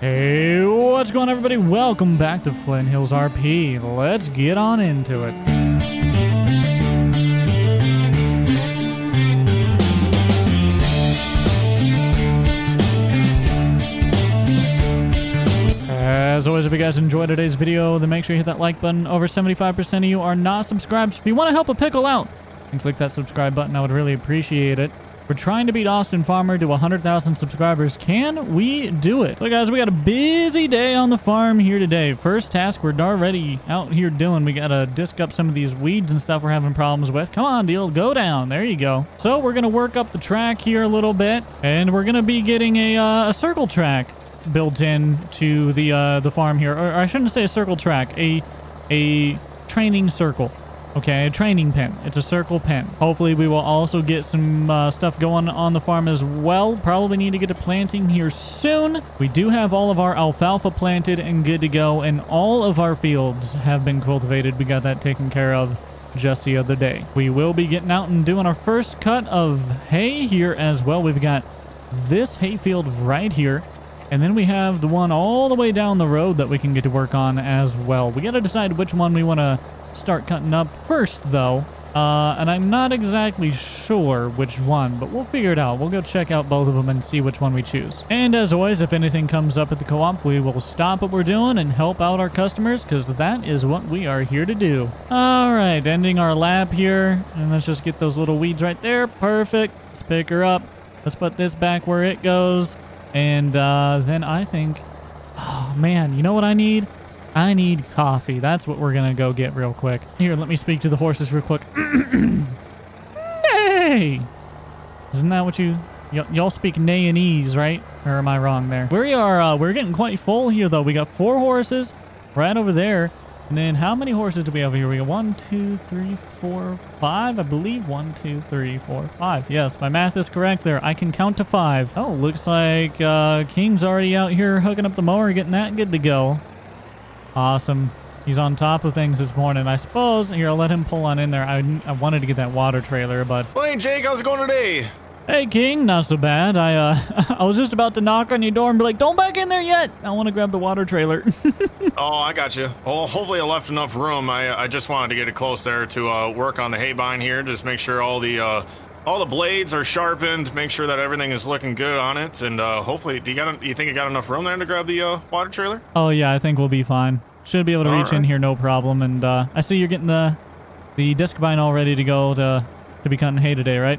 Hey, what's going on, everybody? Welcome back to Flint Hills RP. Let's get on into it. As always, if you guys enjoyed today's video, then make sure you hit that like button. Over 75% of you are not subscribed. If you want to help a pickle out, then click that subscribe button. I would really appreciate it. We're trying to beat Austin Farmer to 100,000 subscribers. Can we do it? So guys, we got a busy day on the farm here today. First task we're already out here doing. We got to disc up some of these weeds and stuff we're having problems with. Come on, deal. Go down. There you go. So we're going to work up the track here a little bit. And we're going to be getting a circle track built in to the farm here. Or I shouldn't say a circle track. A training circle. Okay, a training pen. It's a circle pen. Hopefully we will also get some stuff going on the farm as well. Probably need to get to planting here soon. We do have all of our alfalfa planted and good to go, and all of our fields have been cultivated. We got that taken care of just the other day. We will be getting out and doing our first cut of hay here as well. We've got this hay field right here, and then we have the one all the way down the road that we can get to work on as well. We got to decide which one we want to start cutting up first, though, and I'm not exactly sure which one, but we'll figure it out. We'll go check out both of them and see which one we choose. And as always, if anything comes up at the co-op, we will stop what we're doing and help out our customers, because that is what we are here to do. All right, ending our lap here, and let's just get those little weeds right there. Perfect. Let's pick her up. Let's put this back where it goes, and then I think, oh man, you know what I need? I need coffee. That's what we're going to go get real quick. Here, let me speak to the horses real quick. Nay! Isn't that what y'all speak Nayanese, right? Or am I wrong there? We are, we're getting quite full here, though. We got 4 horses right over there. And then how many horses do we have here? We got 1, 2, 3, 4, 5. I believe 1, 2, 3, 4, 5. Yes, my math is correct there. I can count to 5. Oh, looks like King's already out here hooking up the mower, getting that good to go. Awesome. He's on top of things this morning, I suppose. Here, I'll let him pull on in there. I wanted to get that water trailer, but... Hey, Jake, how's it going today? Hey, King, not so bad. I was just about to knock on your door and be like, don't back in there yet. I want to grab the water trailer. Oh, I got you. Well, hopefully I left enough room. I just wanted to get it close there to work on the haybine here. Just make sure all the blades are sharpened, make sure that everything is looking good on it, and hopefully, do you think you got enough room there to grab the water trailer? Oh yeah, I think we'll be fine. Should be able to reach in here, no problem. And I see you're getting the discbine all ready to go to be cutting hay today, right?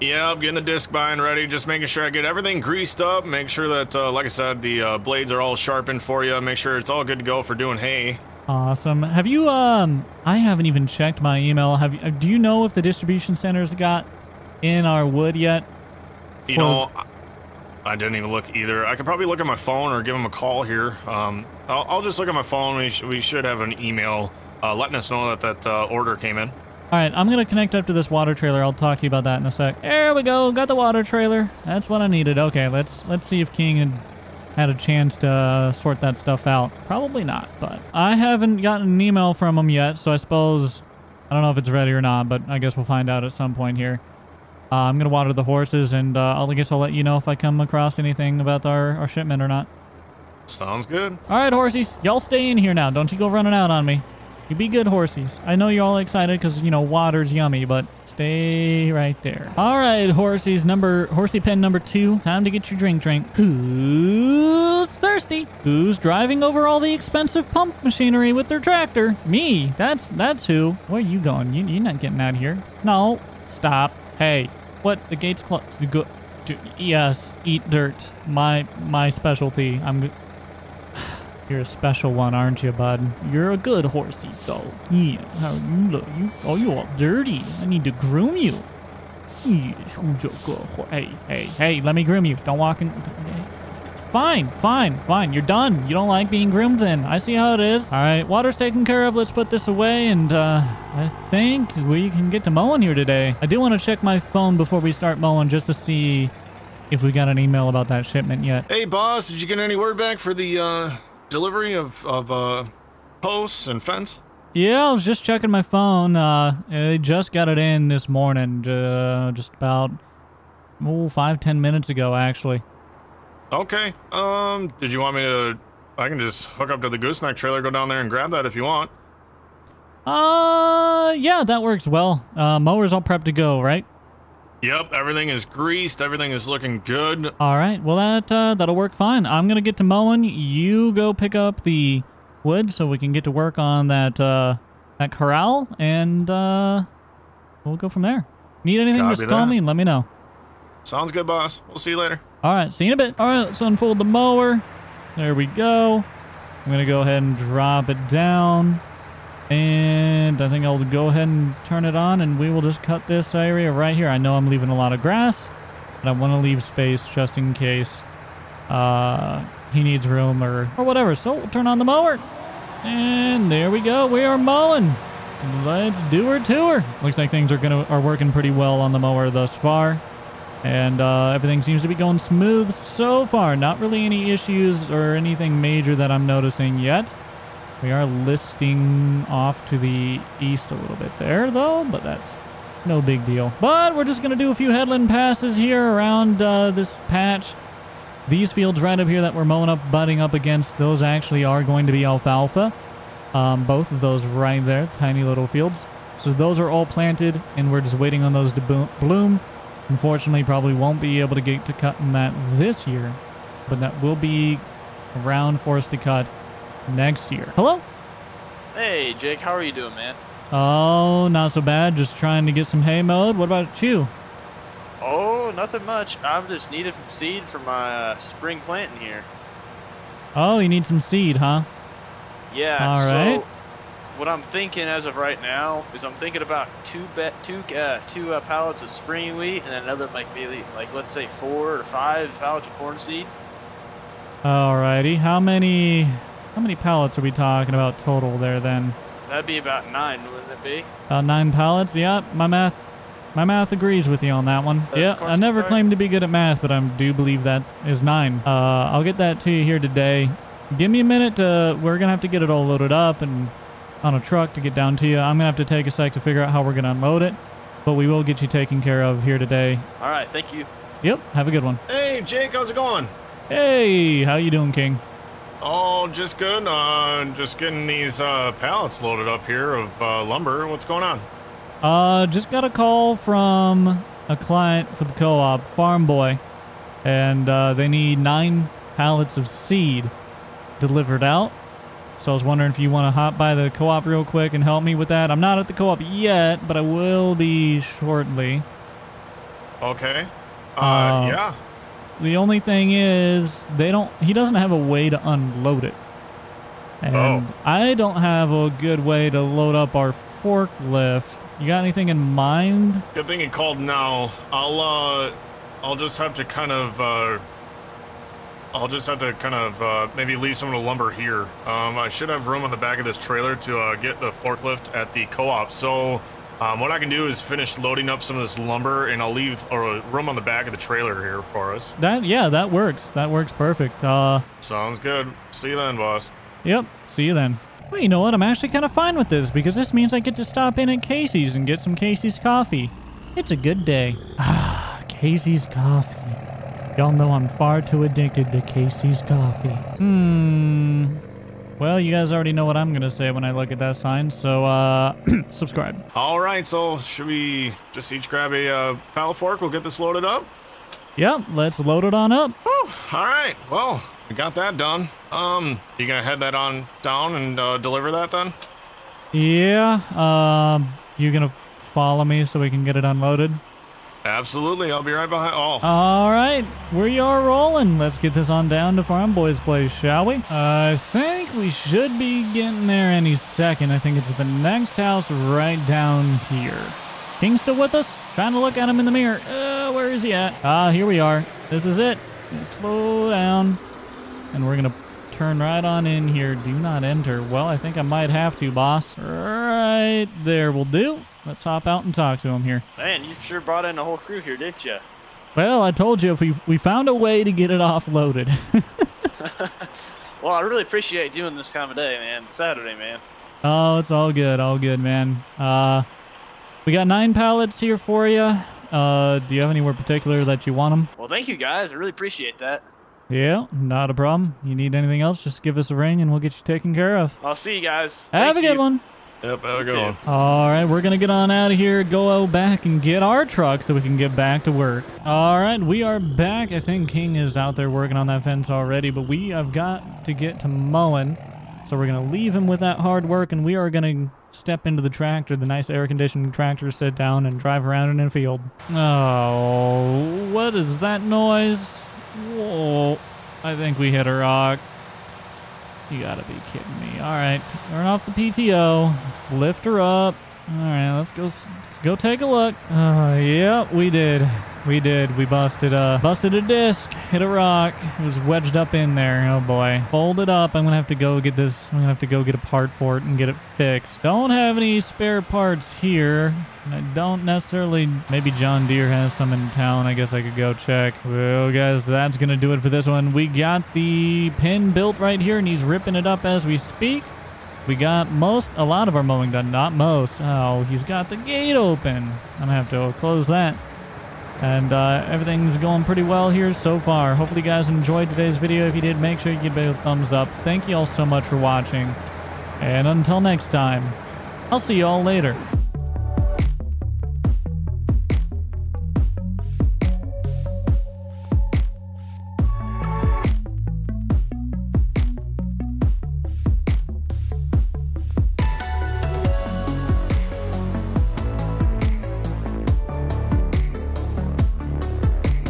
Yeah, I'm getting the discbine ready, just making sure I get everything greased up, make sure that, like I said, the blades are all sharpened for you, make sure it's all good to go for doing hay. Awesome. Have you, I haven't even checked my email. Do you know if the distribution center's got in our wood yet? You know, I didn't even look either. I could probably look at my phone or give him a call here. I'll just look at my phone. We should have an email letting us know that order came in. All right, I'm gonna connect up to this water trailer. I'll talk to you about that in a sec. There we go, got the water trailer. That's what I needed. Okay, let's see if King had a chance to sort that stuff out. Probably not, but I haven't gotten an email from him yet, so I suppose, I don't know if it's ready or not, but I guess we'll find out at some point here. I'm going to water the horses, and I guess I'll let you know if I come across anything about our shipment or not. Sounds good. All right, horsies. Y'all stay in here now. Don't you go running out on me. You be good, horsies. I know you're all excited because, you know, water's yummy, but stay right there. All right, horsies. Horsey pen number 2. Time to get your drink. Who's thirsty? Who's driving over all the expensive pump machinery with their tractor? Me. That's who. Where are you going? You're not getting out of here. No. Stop. Hey. What? The gate's closed. Yes, eat dirt. My specialty. You're a special one, aren't you, bud? You're a good horsey, though. Yeah. How you look? Oh, you're all dirty. I need to groom you. Yeah. Hey! Let me groom you. Don't walk in. Fine. You're done. You don't like being groomed, then. I see how it is. All right, water's taken care of. Let's put this away, and I think we can get to mowing here today. I do want to check my phone before we start mowing just to see if we got an email about that shipment yet. Hey, boss, did you get any word back for the delivery of posts and fence? Yeah, I was just checking my phone. They just got it in this morning, just about 5-10 minutes ago, actually. Okay. Did you want me to... I can just hook up to the Gooseneck trailer, go down there and grab that if you want. Yeah, that works well. Mower's all prepped to go, right? Yep, everything is greased. Everything is looking good. All right, well, that'll work fine. I'm going to get to mowing. You go pick up the wood so we can get to work on that that corral, and we'll go from there. Need anything, just call me and let me know. Sounds good, boss. We'll see you later. All right, see you in a bit. All right, let's unfold the mower. There we go. I'm going to go ahead and drop it down. And I think I'll go ahead and turn it on, and we will just cut this area right here. I know I'm leaving a lot of grass, but I want to leave space just in case he needs room or whatever. So we'll turn on the mower. And there we go. We are mowing. Let's do her tour. Looks like things are working pretty well on the mower thus far. And everything seems to be going smooth so far. Not really any issues or anything major that I'm noticing yet. We are listing off to the east a little bit there, though, but that's no big deal. But we're just going to do a few headland passes here around this patch. These fields right up here that we're mowing up, butting up against, those actually are going to be alfalfa. Both of those right there, tiny little fields. So those are all planted, and we're just waiting on those to bloom. Unfortunately, probably won't be able to get to cutting that this year, but that will be around for us to cut next year. Hello? Hey, Jake. How are you doing, man? Oh, not so bad. Just trying to get some hay mowed. What about you? Oh, nothing much. I'm just needed some seed for my spring planting here. Oh, you need some seed, huh? Yeah. All right. So what I'm thinking as of right now is I'm thinking about two pallets of spring wheat and another might be like let's say 4 or 5 pallets of corn seed. All righty. How many pallets are we talking about total there, then? That'd be about 9, wouldn't it be? About 9 pallets, yeah. My math agrees with you on that one. Yeah, I never claimed to be good at math, but I do believe that is 9. I'll get that to you here today. Give me a minute. We're going to have to get it all loaded up and on a truck to get down to you. I'm going to have to take a sec to figure out how we're going to unload it, but we will get you taken care of here today. All right, thank you. Yep, have a good one. Hey, Jake, how's it going? Hey, how you doing, King? Oh, just good. Just getting these pallets loaded up here of lumber. What's going on? Just got a call from a client for the co-op, Farm Boy, and they need 9 pallets of seed delivered out. So I was wondering if you want to hop by the co-op real quick and help me with that. I'm not at the co-op yet, but I will be shortly. Okay. Yeah. The only thing is, he doesn't have a way to unload it. And I don't have a good way to load up our forklift. You got anything in mind? Good thing you called now. I'll just have to kind of, maybe leave some of the lumber here. I should have room on the back of this trailer to get the forklift at the co-op. So what I can do is finish loading up some of this lumber, and I'll leave a room on the back of the trailer here for us. That works. That works perfect. Sounds good. See you then, boss. Yep, see you then. Well, you know what? I'm actually kind of fine with this, because this means I get to stop in at Casey's and get some Casey's coffee. It's a good day. Ah, Casey's coffee. Y'all know I'm far too addicted to Casey's coffee. Well, you guys already know what I'm going to say when I look at that sign, so subscribe. All right, so should we just each grab a paddle fork? We'll get this loaded up? Yep, let's load it on up. Whew, all right, well, we got that done. You going to head that on down and deliver that then? Yeah, you going to follow me so we can get it unloaded? Absolutely, I'll be right behind. Oh. All right, we are rolling. Let's get this on down to Farm Boy's place, shall we? I think we should be getting there any second. I think it's the next house right down here. King's still with us? Trying to look at him in the mirror. Where is he at? Ah, here we are. This is it. Slow down. And we're going to turn right on in here. Do not enter. Well, I think I might have to, boss. Right there will do. Let's hop out and talk to him here. Man, you sure brought in a whole crew here, didn't you? Well, I told you, if we found a way to get it offloaded. Well, I really appreciate doing this time of day, man. Saturday, man. Oh, it's all good, man. We got 9 pallets here for you. Do you have anywhere particular that you want them? Well, thank you, guys. I really appreciate that. Yeah, not a problem. You need anything else, just give us a ring and we'll get you taken care of. I'll see you guys. Have a good one. Yep, have a good one. All right, we're going to get on out of here, go back and get our truck so we can get back to work. All right, we are back. I think King is out there working on that fence already, but we have got to get to mowing. So we're going to leave him with that hard work, and we are going to step into the tractor, the nice air-conditioned tractor, sit down and drive around in a field. Oh, what is that noise? Whoa, I think we hit a rock. You gotta be kidding me. All right, turn off the PTO, lift her up. All right, let's go take a look. Yeah, we did. We busted a disc, hit a rock. It was wedged up in there. Oh boy, fold it up. I'm gonna have to go get this. I'm gonna have to go get a part for it and get it fixed. Don't have any spare parts here. And I don't necessarily, maybe John Deere has some in town. I guess I could go check. Well, guys, that's going to do it for this one. We got the pin built right here, and he's ripping it up as we speak. We got a lot of our mowing done, not most. Oh, he's got the gate open. I'm going to have to close that. And everything's going pretty well here so far. Hopefully you guys enjoyed today's video. If you did, make sure you give it a thumbs up. Thank you all so much for watching. And until next time, I'll see you all later.